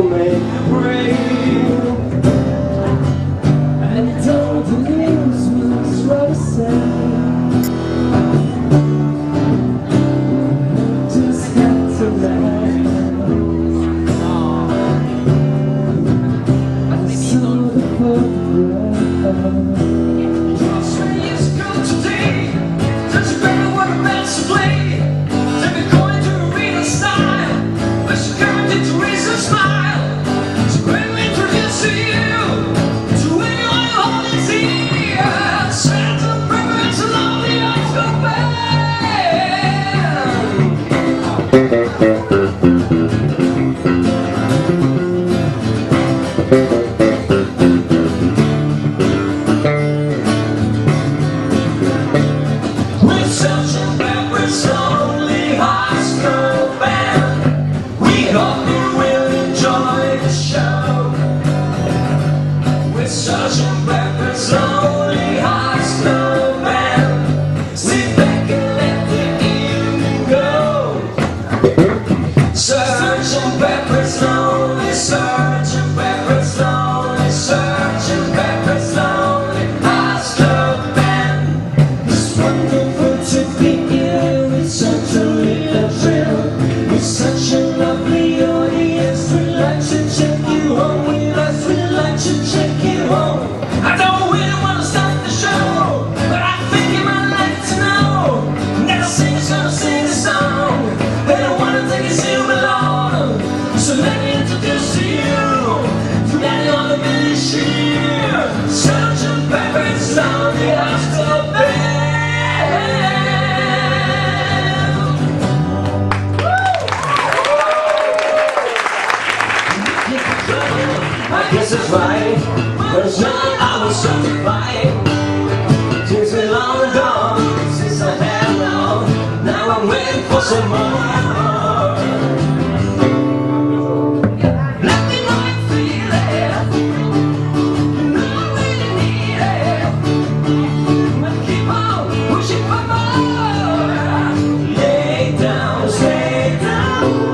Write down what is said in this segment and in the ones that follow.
still make rain. And you don't lose when I try to say, just got to laugh. I saw the photograph. I guess it's right, there's nothing I was trying to fight. It's been long ago since I had love. Now I'm waiting for some more. Let me know you feel it. You know I really need it. But keep on pushing for more. Lay down, stay down.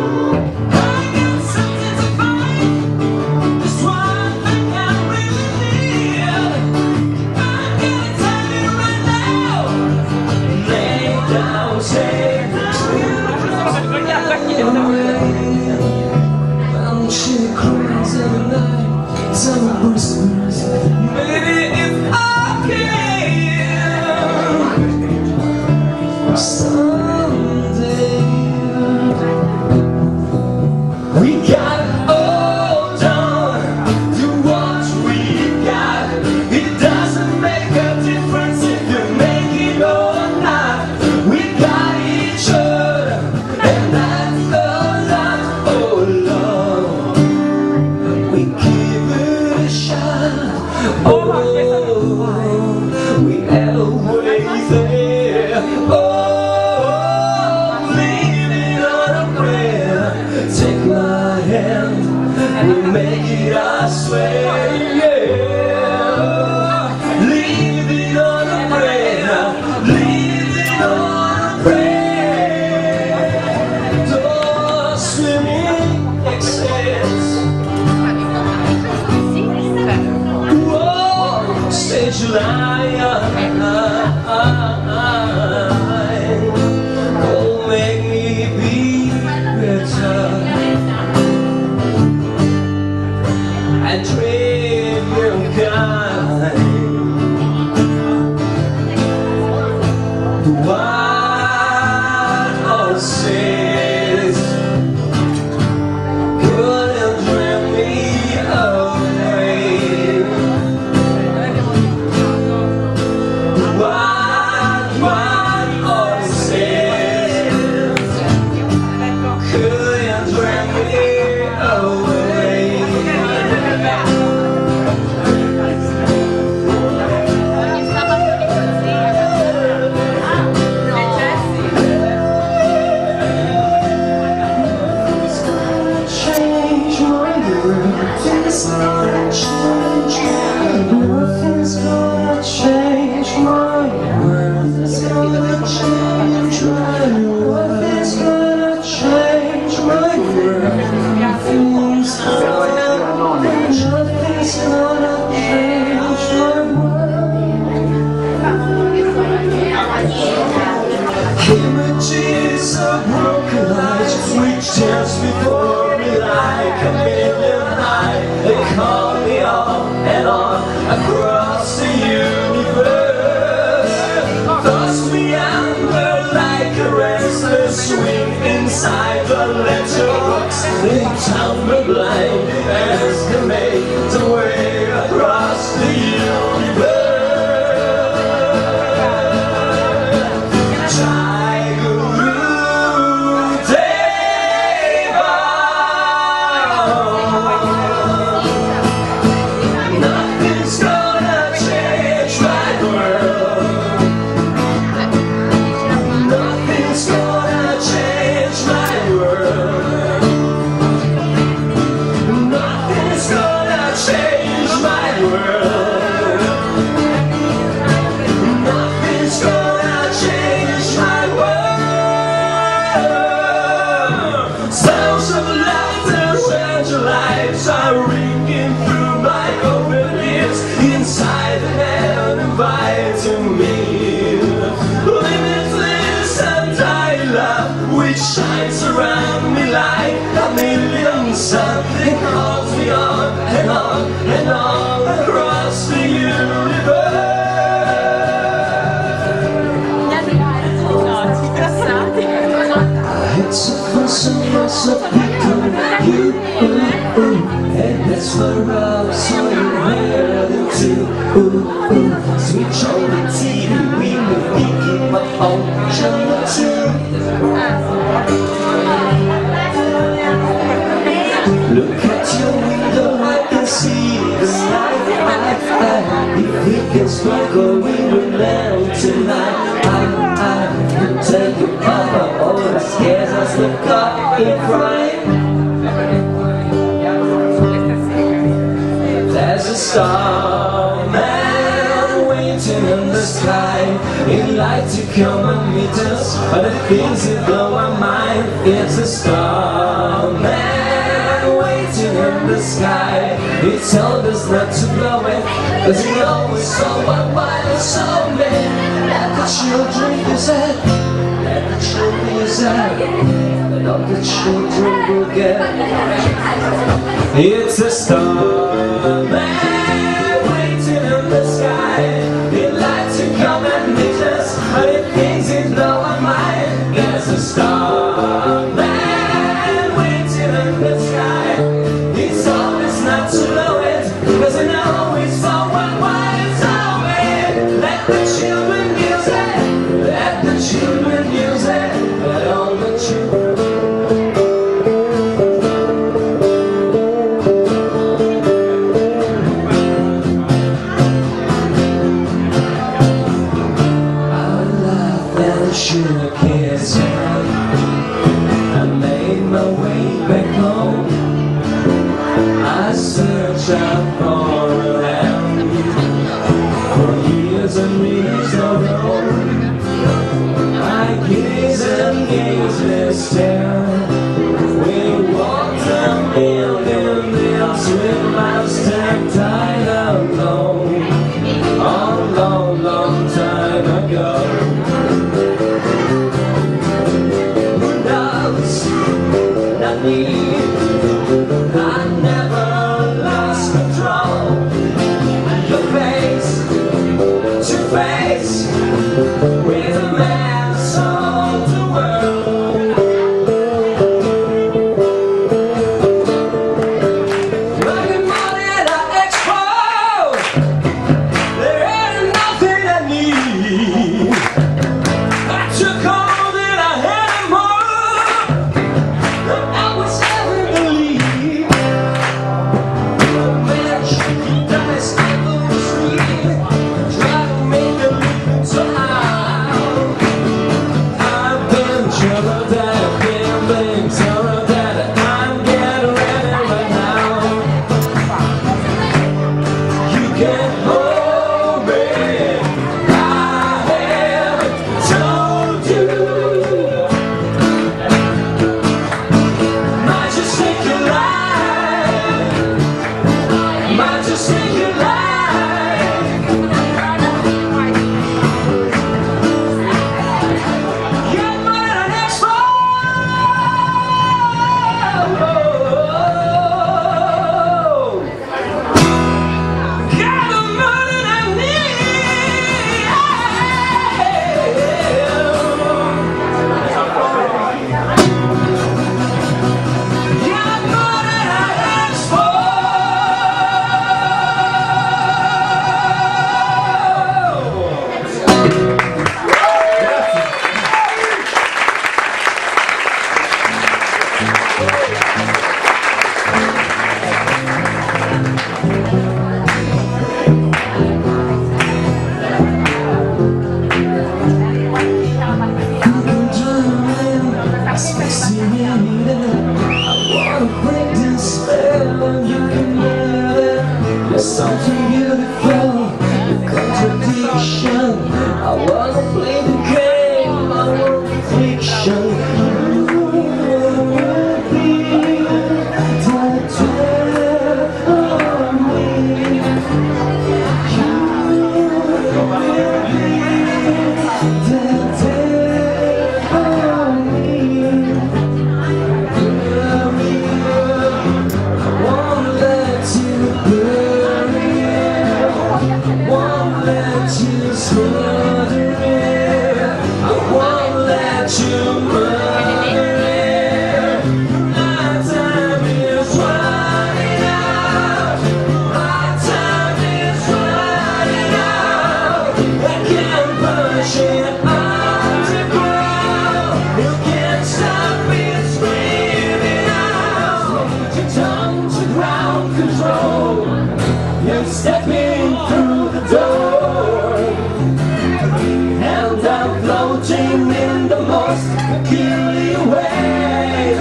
Dream call me on and on across the universe. Toss me under like a restless swing inside the letterbox. They count me blind as they make the way across the universe. Are ringing through my open ears, inside and out, inviting me. Limitless and I love, which shines around me like a million sun. It calls me on and on and on across the universe. It's a fussing mess of becoming you, ooh, ooh. And that's my love, so you wear the two, ooh, ooh. Switch on the TV, we will be keep my phone, channel 2. Look at your window, I can see the sky. If we can struggle, we will learn tonight. I tell you, Papa always scares us, look up and cry. There's a starman waiting in the sky. He'd like to come and meet us, but the things that blow our mind. It's a starman waiting in the sky. He told us not to blow it, cause he always saw what was so many. Let the children use it, let the children use it, not the children will get it. It's a starman waiting in the sky. He'd like to come and meet us, but it thinks he'd blow our mind. There's a starman waiting in the sky. He told us not to blow it, cause he always saw what was always. Let the children use it, let the children use it, let all the children. I love that sugar kiss. I made my way back home. I searched out all around for years and years of road. I gaze and gazeless stare. We walked a million miles with my step tied alone, a long, long time ago. Who knows? Not me. I never lost control. and you can live it. There's something beautiful, the contradiction. I wanna play the game, I want fiction. You will be tattooed on me. You will be tattooed. Stepping through the door, and I'm floating in the most peculiar way,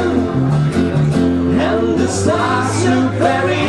and the stars are very